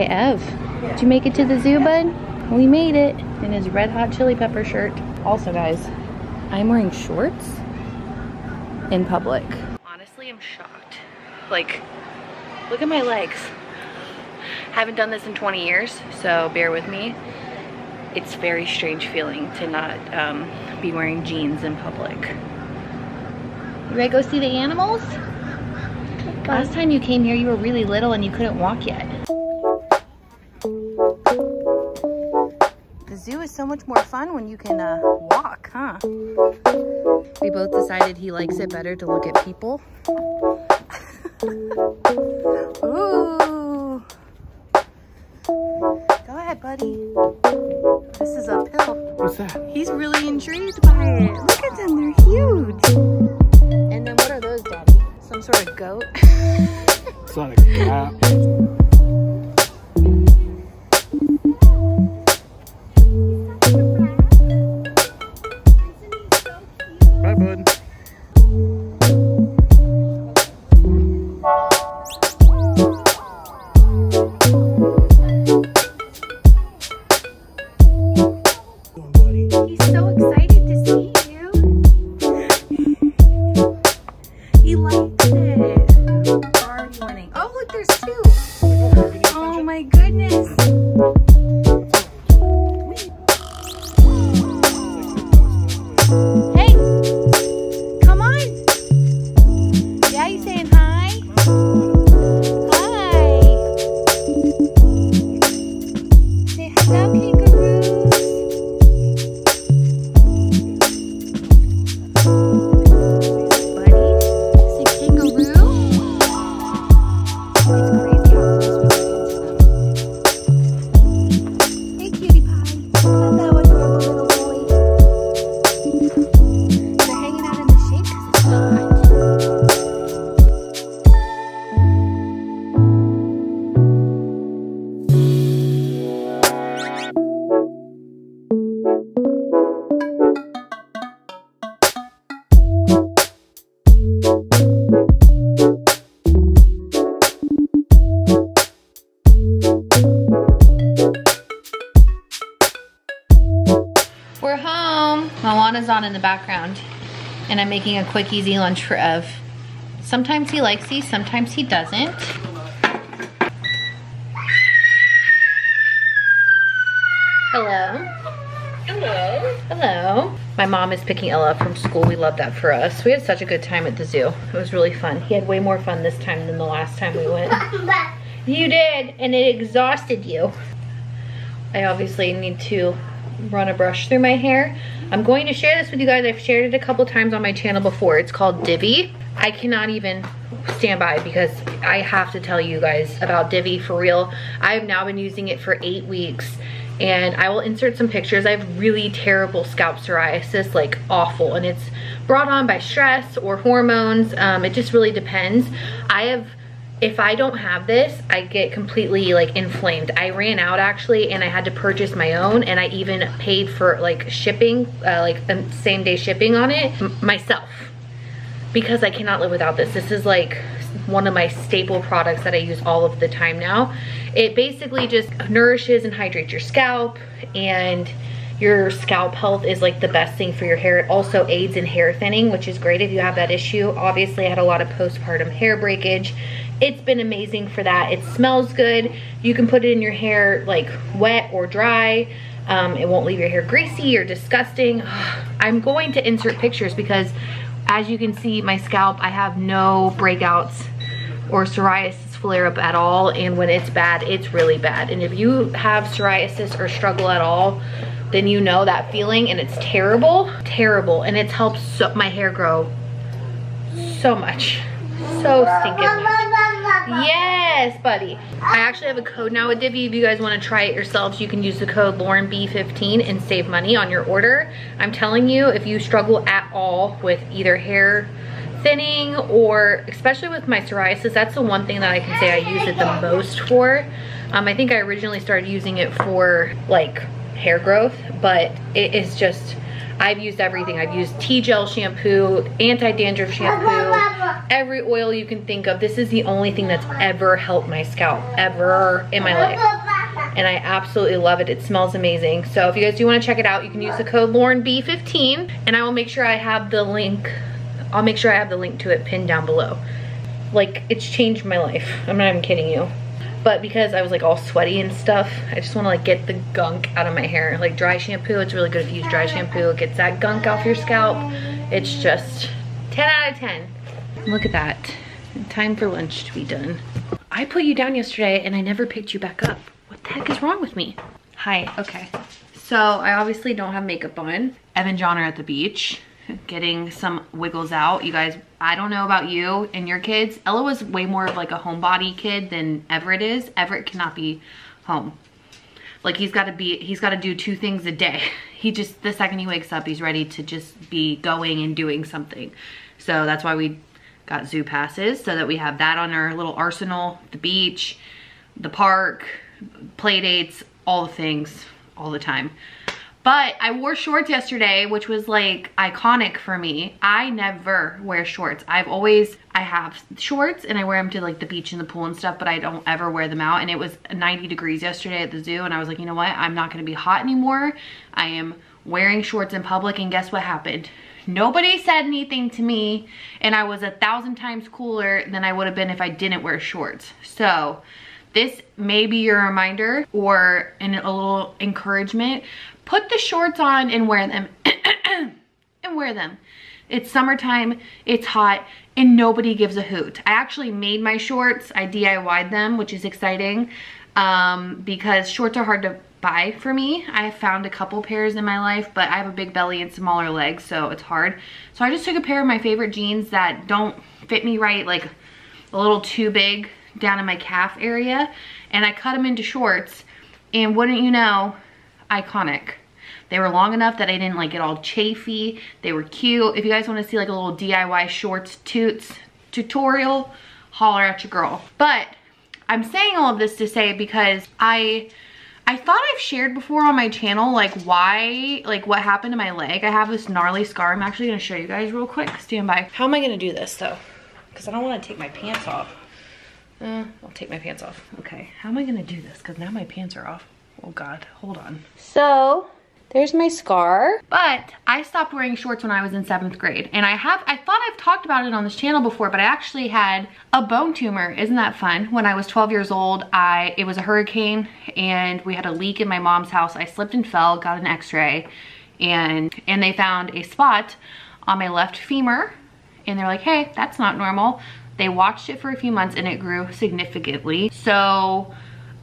Hey Ev, did you make it to the zoo, bud? We made it in his Red Hot Chili Pepper shirt. Also guys, I'm wearing shorts in public. Honestly, I'm shocked. Like, look at my legs. Haven't done this in 20 years, so bear with me. It's a very strange feeling to not be wearing jeans in public. You ready to go see the animals? Last time you came here, you were really little and you couldn't walk yet. The zoo is so much more fun when you can walk, huh? We both decided he likes it better to look at people. Ooh. Go ahead, buddy. This is a pill. What's that? He's really intrigued by it. Look at them, they're huge. And then what are those, Daddy? Some sort of goat? It's not a cat. Bye, bud. He's so excited to see you. He likes it. We're already winning. Oh, look, there's two. Oh my goodness. Hey, come on. Daddy's saying hi. Hi. Say hello, kangaroos. We're home. Moana's on in the background, and I'm making a quick, easy lunch for Ev. Sometimes he likes these, sometimes he doesn't. Hello. Hello. Hello. My mom is picking Ella up from school. We love that for us. We had such a good time at the zoo. It was really fun. He had way more fun this time than the last time we went. You did, and it exhausted you. I obviously need to run a brush through my hair. I'm going to share this with you guys. I've shared it a couple times on my channel before. It's called Divi. I cannot even stand by because I have to tell you guys about Divi for real. I have now been using it for 8 weeks and I will insert some pictures. I have really terrible scalp psoriasis, like awful, and it's brought on by stress or hormones. It just really depends. If I don't have this, I get completely like inflamed. I ran out actually and I had to purchase my own, and I even paid for like shipping, like same day shipping on it myself, because I cannot live without this. This is like one of my staple products that I use all of the time now. It basically just nourishes and hydrates your scalp, and your scalp health is like the best thing for your hair. It also aids in hair thinning, which is great if you have that issue. Obviously, I had a lot of postpartum hair breakage. It's been amazing for that. It smells good. You can put it in your hair like wet or dry. It won't leave your hair greasy or disgusting. I'm going to insert pictures because as you can see, my scalp, I have no breakouts or psoriasis flare up at all, and when it's bad, it's really bad. And if you have psoriasis or struggle at all, then you know that feeling, and it's terrible, terrible. And it's helped my hair grow so much, so stinking much. Yes, buddy. I actually have a code now with Divi. If you guys want to try it yourselves, you can use the code LaurenB15 and save money on your order. I'm telling you, if you struggle at all with either hair thinning or especially with my psoriasis, that's the one thing that I can say I use it the most for. I think I originally started using it for like hair growth, but it is just, I've used everything. I've used T gel shampoo, anti-dandruff shampoo, every oil you can think of. This is the only thing that's ever helped my scalp, ever in my life. And I absolutely love it. It smells amazing. So if you guys do want to check it out, you can use the code LaurenB15. And I will make sure I have the link. I'll make sure I have the link to it pinned down below. Like, it's changed my life. I'm not even kidding you. But because I was like all sweaty and stuff, I just want to like get the gunk out of my hair. Like dry shampoo, it's really good if you use dry shampoo. It gets that gunk off your scalp. It's just 10 out of 10. Look at that. Time for lunch to be done. I put you down yesterday and I never picked you back up. What the heck is wrong with me? Hi, okay. So I obviously don't have makeup on. Ev and John are at the beach, getting some wiggles out. You guys, I don't know about you and your kids. Ella was way more of like a homebody kid than Everett is. Everett cannot be home. Like he's got to do two things a day. He just, the second he wakes up, he's ready to just be going and doing something. So that's why we got zoo passes, so that we have that on our little arsenal, the beach, the park, play dates, all the things, all the time. But I wore shorts yesterday, which was like iconic for me. I never wear shorts. I have shorts and I wear them to like the beach and the pool and stuff, but I don't ever wear them out. And it was 90 degrees yesterday at the zoo. And I was like, you know what? I'm not gonna be hot anymore. I am wearing shorts in public, and guess what happened? Nobody said anything to me. And I was 1,000 times cooler than I would have been if I didn't wear shorts. So this may be your reminder or a little encouragement. Put the shorts on and wear them and wear them. It's summertime, it's hot, and nobody gives a hoot. I actually made my shorts. I DIY'd them, which is exciting because shorts are hard to buy for me. I have found a couple pairs in my life, but I have a big belly and smaller legs, so it's hard. So I just took a pair of my favorite jeans that don't fit me right, like a little too big down in my calf area, and I cut them into shorts, and wouldn't you know, iconic. They were long enough that I didn't like get all chafy. They were cute. If you guys want to see like a little DIY shorts toots tutorial, holler at your girl. But I'm saying all of this to say, because I thought I've shared before on my channel like why, like what happened to my leg. I have this gnarly scar. I'm actually going to show you guys real quick. Stand by. How am I going to do this though? Because I don't want to take my pants off. I'll take my pants off. Okay. How am I going to do this? Because now my pants are off. Oh God, hold on. So there's my scar. But I stopped wearing shorts when I was in 7th grade. And I thought I've talked about it on this channel before, but I actually had a bone tumor. Isn't that fun? When I was 12 years old, it was a hurricane and we had a leak in my mom's house. I slipped and fell, got an x-ray, and they found a spot on my left femur. And they're like, hey, that's not normal. They watched it for a few months and it grew significantly. So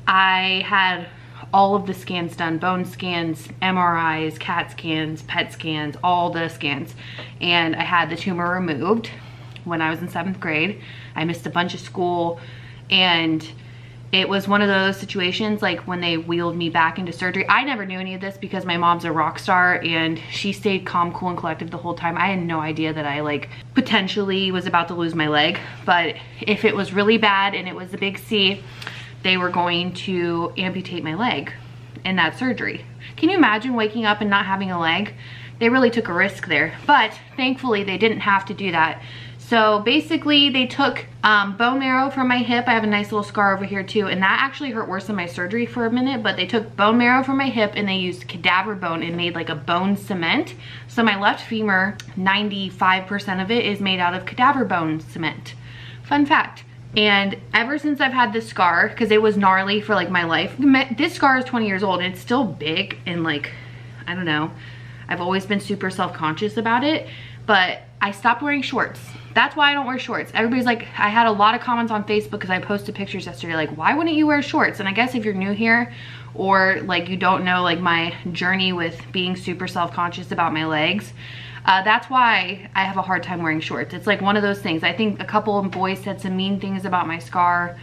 I had all of the scans done, bone scans, MRIs, CAT scans, PET scans, all the scans. And I had the tumor removed when I was in 7th grade. I missed a bunch of school, and it was one of those situations like when they wheeled me back into surgery. I never knew any of this because my mom's a rock star and she stayed calm, cool, and collected the whole time. I had no idea that I like potentially was about to lose my leg, but if it was really bad and it was a big C, they were going to amputate my leg in that surgery. Can you imagine waking up and not having a leg? They really took a risk there, but thankfully they didn't have to do that. So basically they took bone marrow from my hip. I have a nice little scar over here too, and that actually hurt worse than my surgery for a minute, but they took bone marrow from my hip and they used cadaver bone and made like a bone cement. So my left femur, 95% of it is made out of cadaver bone cement. Fun fact. And ever since I've had this scar, because it was gnarly for like my life, this scar is 20 years old and it's still big, and like, I don't know, I've always been super self-conscious about it, but I stopped wearing shorts. That's why I don't wear shorts. Everybody's like, I had a lot of comments on Facebook because I posted pictures yesterday like, why wouldn't you wear shorts? And I guess if you're new here or like you don't know like my journey with being super self-conscious about my legs, that's why I have a hard time wearing shorts. It's like one of those things. I think a couple of boys said some mean things about my scar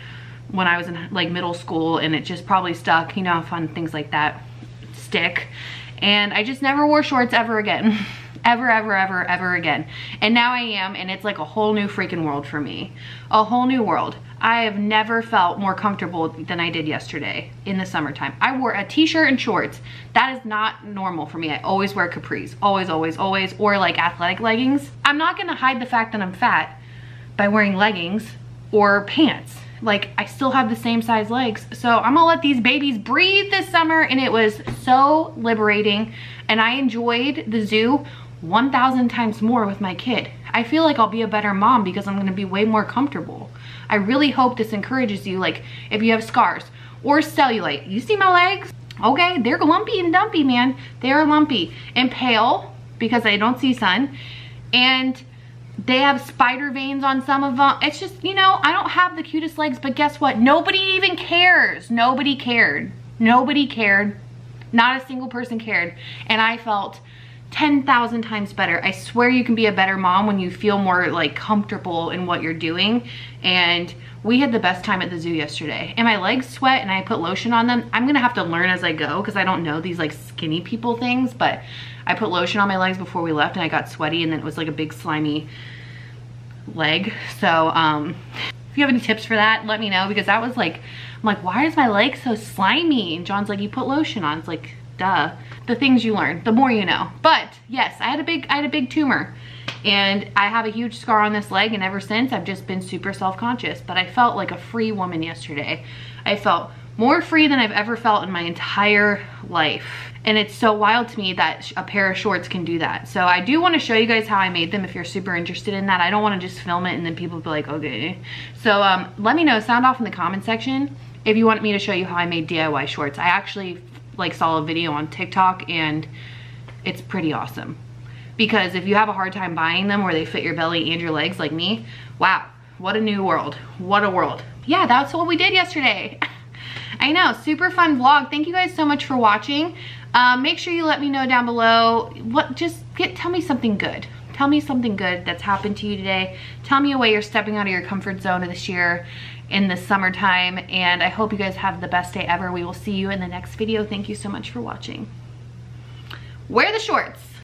when I was in like middle school, and it just probably stuck. You know how fun things like that stick. And I just never wore shorts ever again. ever again. And now I am, and it's like a whole new freaking world for me. A whole new world. I have never felt more comfortable than I did yesterday in the summertime. I wore a t-shirt and shorts. That is not normal for me. I always wear capris, always, always, always, or like athletic leggings. I'm not gonna hide the fact that I'm fat by wearing leggings or pants. Like, I still have the same size legs, so I'm gonna let these babies breathe this summer. And it was so liberating, and I enjoyed the zoo 1,000 times more with my kid. I feel like I'll be a better mom because I'm gonna be way more comfortable. I really hope this encourages you, like if you have scars or cellulite. You see my legs? Okay, they're lumpy and dumpy, man. They are lumpy and pale because I don't see sun, and they have spider veins on some of them. It's just, you know, I don't have the cutest legs, but guess what? Nobody even cares. Nobody cared. Nobody cared. Not a single person cared. And I felt 10,000 times better. I swear you can be a better mom when you feel more like comfortable in what you're doing. And we had the best time at the zoo yesterday, and my legs sweat and I put lotion on them. I'm gonna have to learn as I go because I don't know these like skinny people things, but I put lotion on my legs before we left and I got sweaty, and then it was like a big slimy leg. So if you have any tips for that, let me know, because that was like, I'm like, why is my leg so slimy? And John's like, you put lotion on. It's like, duh. The things you learn, the more you know. But yes, I had a big tumor, and I have a huge scar on this leg, and ever since I've just been super self-conscious. But I felt like a free woman yesterday. I felt more free than I've ever felt in my entire life. And it's so wild to me that a pair of shorts can do that. So I do want to show you guys how I made them if you're super interested in that. I don't want to just film it and then people be like, okay. So let me know, sound off in the comment section if you want me to show you how I made DIY shorts. I actually like saw a video on TikTok, and it's pretty awesome, because if you have a hard time buying them where they fit your belly and your legs like me, wow, what a new world, what a world. Yeah, that's what we did yesterday. I know, super fun vlog. Thank you guys so much for watching. Make sure you let me know down below what, tell me something good. Tell me something good that's happened to you today. Tell me a way you're stepping out of your comfort zone this year in the summertime. And I hope you guys have the best day ever. We will see you in the next video. Thank you so much for watching. Wear the shorts.